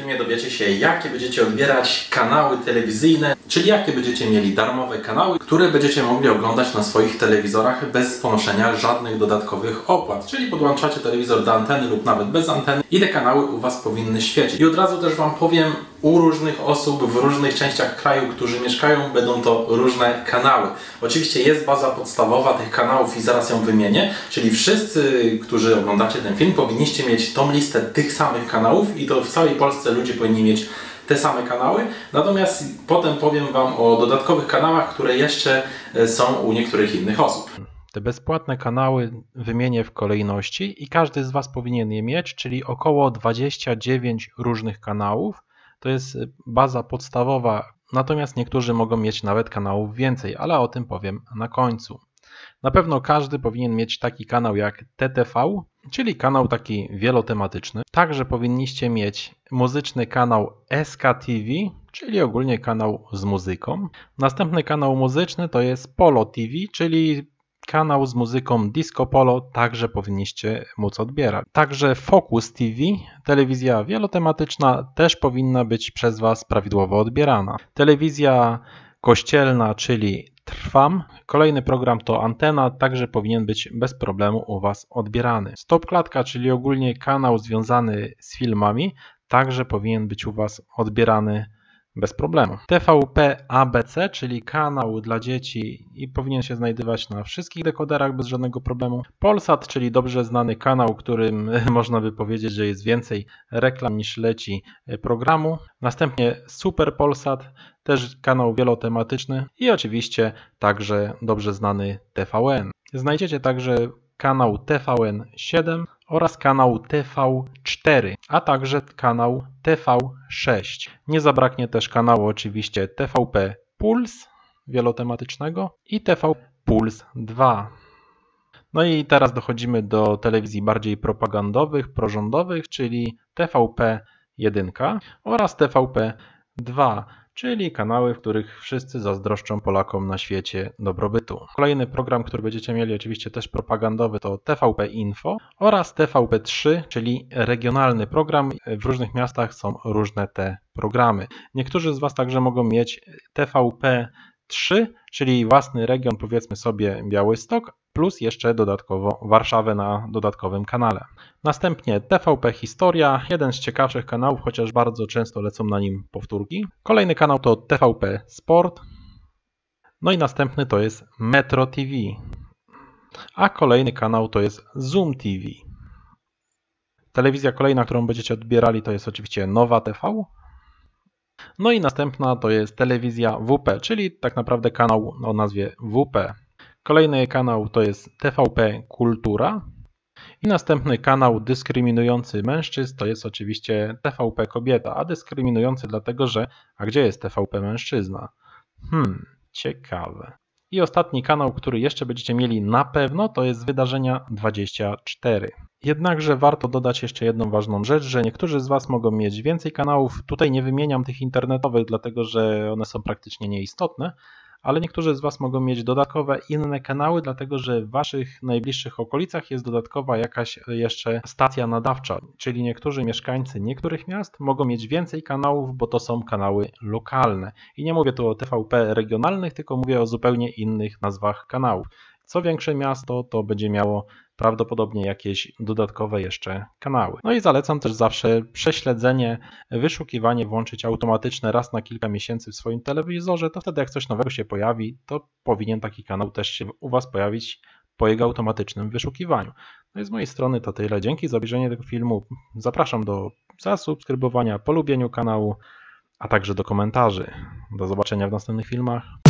filmie dowiecie się, jakie będziecie odbierać kanały telewizyjne, czyli jakie będziecie mieli darmowe kanały, które będziecie mogli oglądać na swoich telewizorach bez ponoszenia żadnych dodatkowych opłat. Czyli podłączacie telewizor do anteny lub nawet bez anteny i te kanały u Was powinny świecić. I od razu też Wam powiem, u różnych osób w różnych częściach kraju, którzy mieszkają, będą to różne kanały. Oczywiście jest baza podstawowa tych kanałów i zaraz ją wymienię, czyli wszyscy, którzy oglądacie ten film, powinniście mieć tą listę tych samych kanałów i to w całej Polsce ludzie powinni mieć te same kanały, natomiast potem powiem Wam o dodatkowych kanałach, które jeszcze są u niektórych innych osób. Te bezpłatne kanały wymienię w kolejności i każdy z Was powinien je mieć, czyli około 29 różnych kanałów. To jest baza podstawowa, natomiast niektórzy mogą mieć nawet kanałów więcej, ale o tym powiem na końcu. Na pewno każdy powinien mieć taki kanał jak TTV, czyli kanał taki wielotematyczny. Także powinniście mieć muzyczny kanał SKTV, czyli ogólnie kanał z muzyką. Następny kanał muzyczny to jest Polo TV, czyli kanał z muzyką Disco Polo, także powinniście móc odbierać. Także Focus TV, telewizja wielotematyczna, też powinna być przez Was prawidłowo odbierana. Telewizja kościelna, czyli Trwam. Kolejny program to Antena, także powinien być bez problemu u Was odbierany. Stopklatka, czyli ogólnie kanał związany z filmami, także powinien być u Was odbierany bez problemu. TVP ABC, czyli kanał dla dzieci i powinien się znajdywać na wszystkich dekoderach bez żadnego problemu. Polsat, czyli dobrze znany kanał, którym można by powiedzieć, że jest więcej reklam niż leci programu. Następnie Super Polsat, też kanał wielotematyczny i oczywiście także dobrze znany TVN. Znajdziecie także kanał TVN7 oraz kanał TV4, a także kanał TV6. Nie zabraknie też kanału oczywiście TVP Puls wielotematycznego i TVP Puls 2. No i teraz dochodzimy do telewizji bardziej propagandowych, prorządowych, czyli TVP1 oraz TVP2. Czyli kanały, w których wszyscy zazdroszczą Polakom na świecie dobrobytu. Kolejny program, który będziecie mieli oczywiście też propagandowy, to TVP Info oraz TVP 3, czyli regionalny program. W różnych miastach są różne te programy. Niektórzy z Was także mogą mieć TVP 3, czyli własny region, powiedzmy sobie Białystok, plus jeszcze dodatkowo Warszawę na dodatkowym kanale. Następnie TVP Historia, jeden z ciekawszych kanałów, chociaż bardzo często lecą na nim powtórki. Kolejny kanał to TVP Sport, no i następny to jest Metro TV, a kolejny kanał to jest Zoom TV. Telewizja kolejna, którą będziecie odbierali, to jest oczywiście Nowa TV. No i następna to jest Telewizja WP, czyli tak naprawdę kanał o nazwie WP. Kolejny kanał to jest TVP Kultura i następny kanał dyskryminujący mężczyzn to jest oczywiście TVP Kobieta, a dyskryminujący dlatego, że a gdzie jest TVP Mężczyzna? Ciekawe. I ostatni kanał, który jeszcze będziecie mieli na pewno, to jest wydarzenia 24. Jednakże warto dodać jeszcze jedną ważną rzecz, że niektórzy z Was mogą mieć więcej kanałów. Tutaj nie wymieniam tych internetowych, dlatego że one są praktycznie nieistotne, ale niektórzy z Was mogą mieć dodatkowe inne kanały, dlatego że w Waszych najbliższych okolicach jest dodatkowa jakaś jeszcze stacja nadawcza, czyli niektórzy mieszkańcy niektórych miast mogą mieć więcej kanałów, bo to są kanały lokalne. I nie mówię tu o TVP regionalnych, tylko mówię o zupełnie innych nazwach kanałów. Co większe miasto, to będzie miało prawdopodobnie jakieś dodatkowe jeszcze kanały. No i zalecam też zawsze prześledzenie, wyszukiwanie, włączyć automatyczne raz na kilka miesięcy w swoim telewizorze, to wtedy jak coś nowego się pojawi, to powinien taki kanał też się u Was pojawić po jego automatycznym wyszukiwaniu. No i z mojej strony to tyle. Dzięki za obejrzenie tego filmu. Zapraszam do zasubskrybowania, polubieniu kanału, a także do komentarzy. Do zobaczenia w następnych filmach.